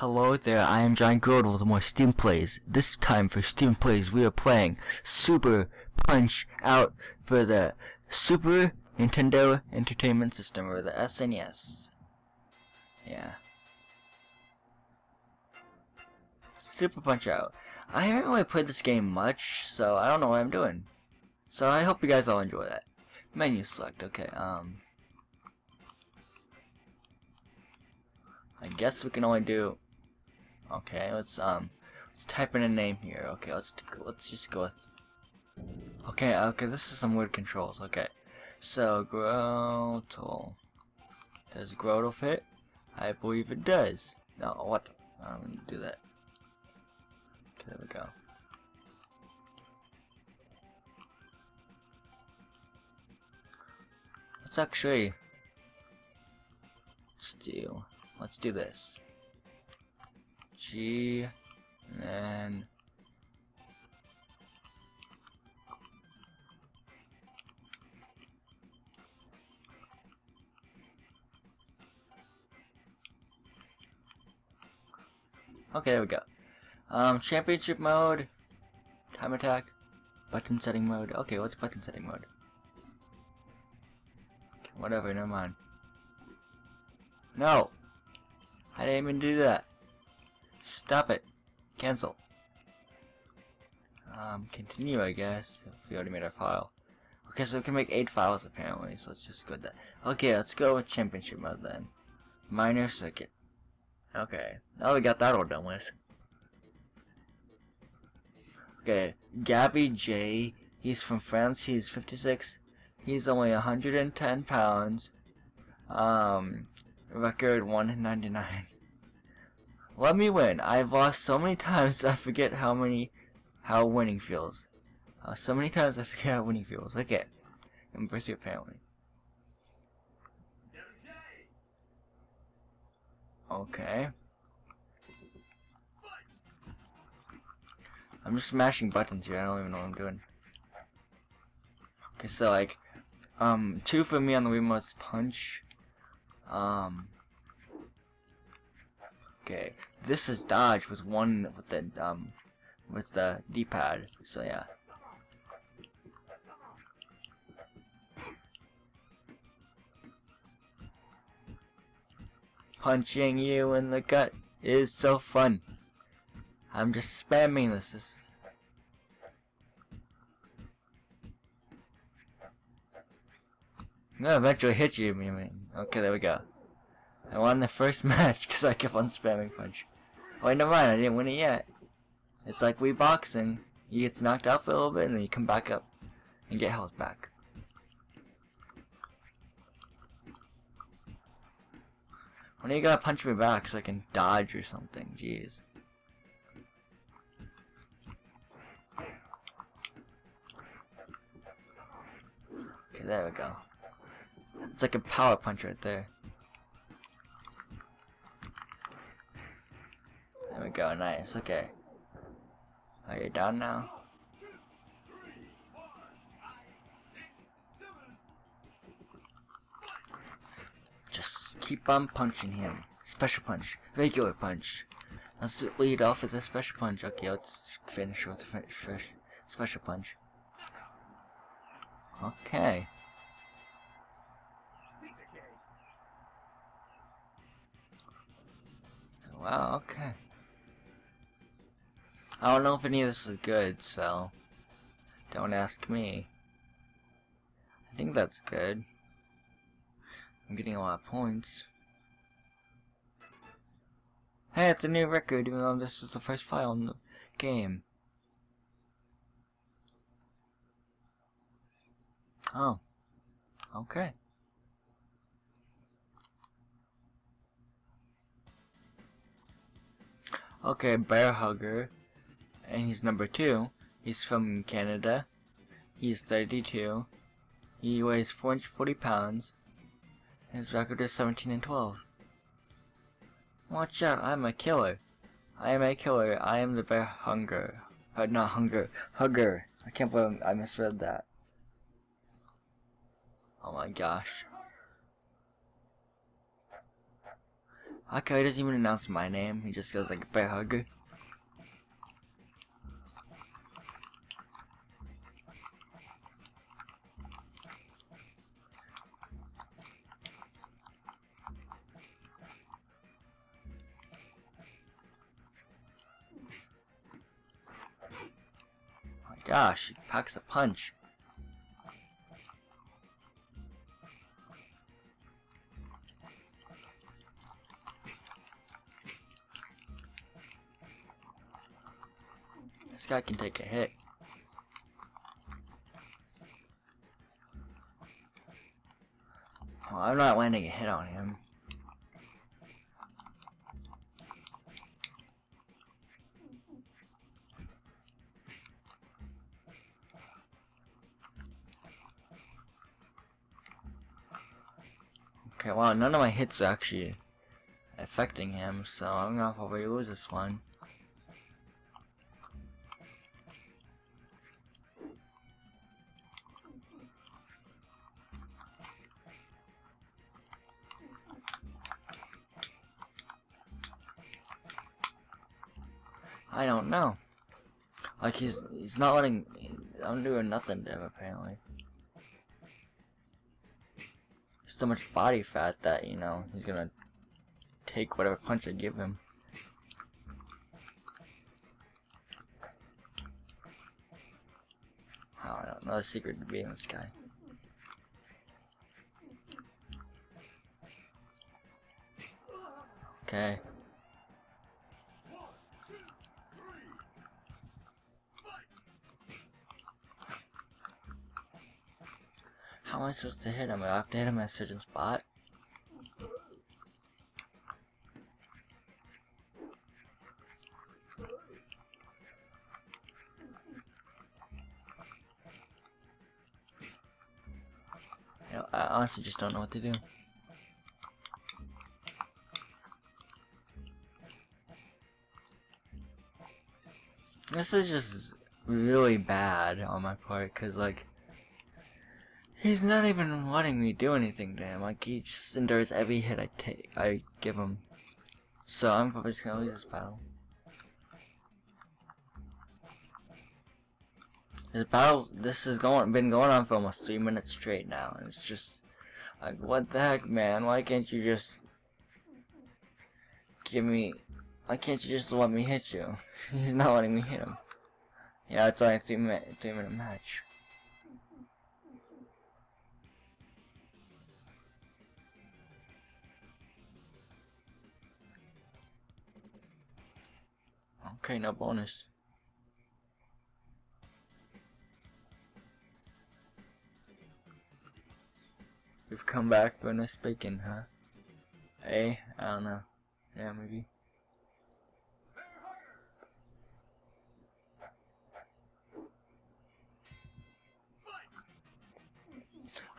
Hello there, I am GiantGrotle with more Stephen Plays. This time for Stephen Plays we are playing Super Punch Out for the Super Nintendo Entertainment System, or the SNES. Yeah. Super Punch Out. I haven't really played this game much, so I don't know what I'm doing. So I hope you guys all enjoy that. Menu select, okay, I guess we can only do... Okay, let's type in a name here. Okay, let's just go with... Okay, this is some weird controls. Okay, so Grotle. Does Grotle fit? I believe it does. No, what the... I don't want to do that. Okay, there we go. Let's actually... Let's do this. G, and then okay, there we go. Championship mode, time attack, button setting mode. Okay, what's button setting mode? Okay, whatever, never mind. No. I didn't even do that. Stop it. Cancel. Continue, I guess. If we already made our file. Okay, so we can make 8 files apparently. So let's just go with that. Okay, let's go with championship mode then. Minor circuit. Okay, now we got that all done with. Okay, Gabby J. He's from France. He's 56. He's only 110 pounds. Record 199. Let me win. I've lost so many times I forget how winning feels. Okay. Embrace your family. Okay. I'm just smashing buttons here. I don't even know what I'm doing. Okay, so like, 2 for me on the Wiimote's punch. Okay, this is dodge with the D-pad, so yeah. Punching you in the gut is so fun. I'm just spamming this. No, eventually hit you, I mean. Okay, there we go. I won the first match because I kept on spamming punch. Oh, wait, never mind, I didn't win it yet. It's like Wii boxing. You get knocked out for a little bit and then you come back up and get health back. When are you gonna punch me back so I can dodge or something? Jeez. Okay, there we go. It's like a power punch right there. There we go, nice, okay. Are you down now? Just keep on punching him. Special punch, regular punch. Let's lead off with a special punch. Okay, let's finish with a special punch. Okay. Wow, okay. I don't know if any of this is good, so don't ask me. I think that's good. I'm getting a lot of points. Hey, it's a new record, even though this is the first file in the game. Oh. Okay. Okay, Bear Hugger, and he's number 2. He's from Canada. He's 32. He weighs 40 pounds. His record is 17 and 12. Watch out! I'm a killer. I am a killer. I am the Bear Hugger. Not hunger. Hugger. I can't believe I misread that. Oh my gosh. Okay, he doesn't even announce my name. He just goes like, Bear Hugger. Oh my gosh, he packs a punch. This guy can take a hit. Oh, I'm not landing a hit on him. Okay, wow, none of my hits are actually affecting him, so I'm gonna probably lose this one. I don't know. Like he's not letting. I'm doing nothing to him apparently. There's so much body fat that you know he's gonna take whatever punch I give him. I don't know the secret to beating this guy. Okay. How am I supposed to hit him? I have to hit him at a certain spot. You know, I honestly just don't know what to do. This is just really bad on my part, cause like. He's not even letting me do anything to him. Like he just endures every hit I give him. So I'm probably just gonna lose this battle. This battle, this has been going on for almost 3 minutes straight now, and it's just like, what the heck, man? Why can't you just give me? Why can't you just let me hit you? He's not letting me hit him. Yeah, it's only a three minute match. Okay, no bonus. We've come back for no bacon, huh? Hey, I don't know. Yeah, maybe.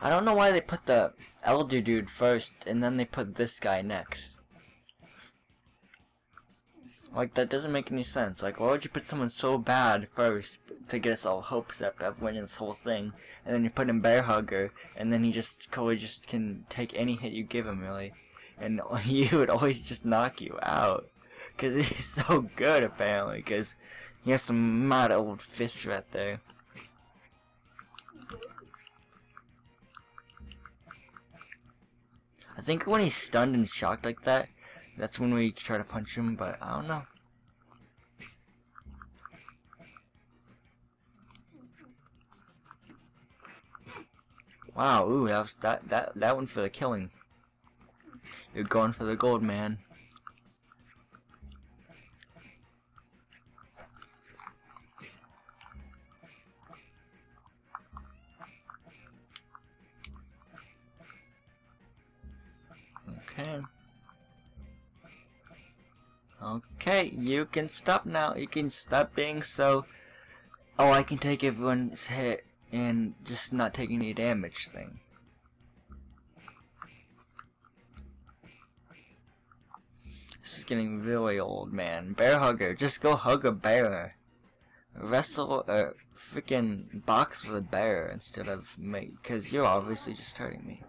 I don't know why they put the elder dude first and then they put this guy next. Like, that doesn't make any sense. Like, why would you put someone so bad first to get us all hopes up of winning this whole thing, and then you put in Bear Hugger, and then he just can take any hit you give him, really, and he would always just knock you out, cause he's so good apparently, cause he has some mad old fists right there. I think when he's stunned and shocked like that. That's when we try to punch him, but I don't know. Wow, ooh, that was that one for the killing. You're going for the gold, man. Okay. Okay, you can stop now. You can stop being so. Oh, I can take everyone's hit and just not take any damage thing. This is getting really old, man. Bear Hugger, just go hug a bear. Wrestle a freaking box with a bear instead of me, because you're obviously just hurting me.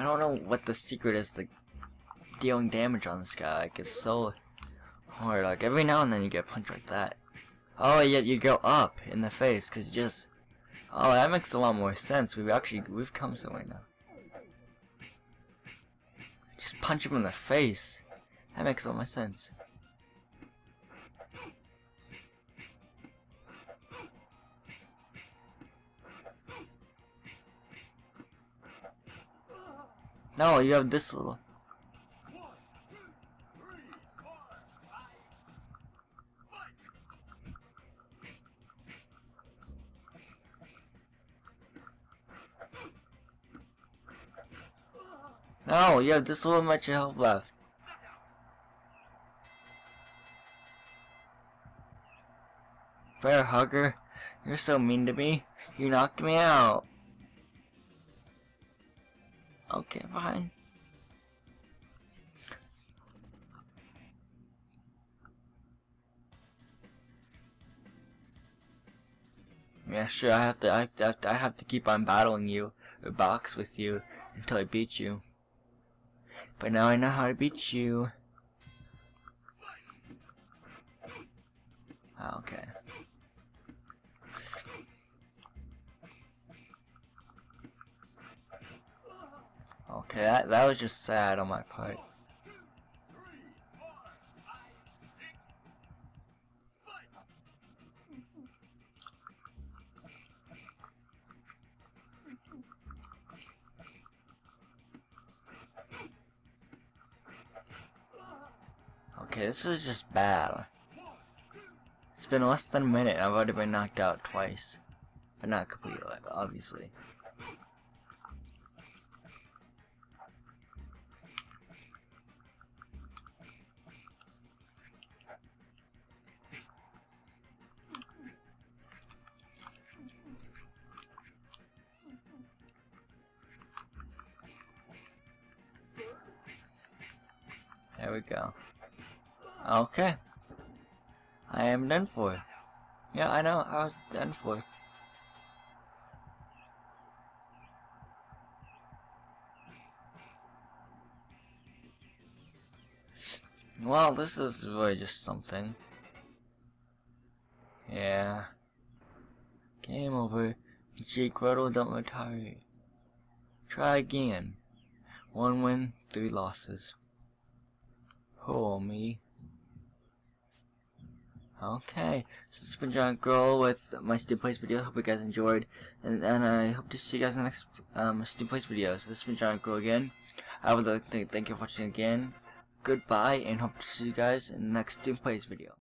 I don't know what the secret is to dealing damage on this guy. Like, it's so hard. Like, every now and then you get punched like that. Oh, yet you go up in the face, because you just... Oh, that makes a lot more sense. We've come somewhere now. Just punch him in the face. That makes all my sense. No, you have this little. No, you have this little much health left. Bear Hugger, you're so mean to me. You knocked me out. Okay, fine. Yeah, sure. I have to keep on battling you, or box with you until I beat you. But now I know how to beat you. Okay. Okay, that was just sad on my part. Okay, this is just bad. It's been less than a minute and I've already been knocked out twice. But not completely, obviously. There we go. Okay, I am done for. Yeah, I know, I was done for. Well, this is really just something. Yeah. Game over. GiantGrotle, don't retire. Try again. 1 win, 3 losses. Poor me. Okay, so this has been GiantGrotle with my Stephen Plays video. Hope you guys enjoyed, and I hope to see you guys in the next Stephen Plays video. So this has been GiantGrotle again. I would like to thank you for watching again. Goodbye, and hope to see you guys in the next Stephen Plays video.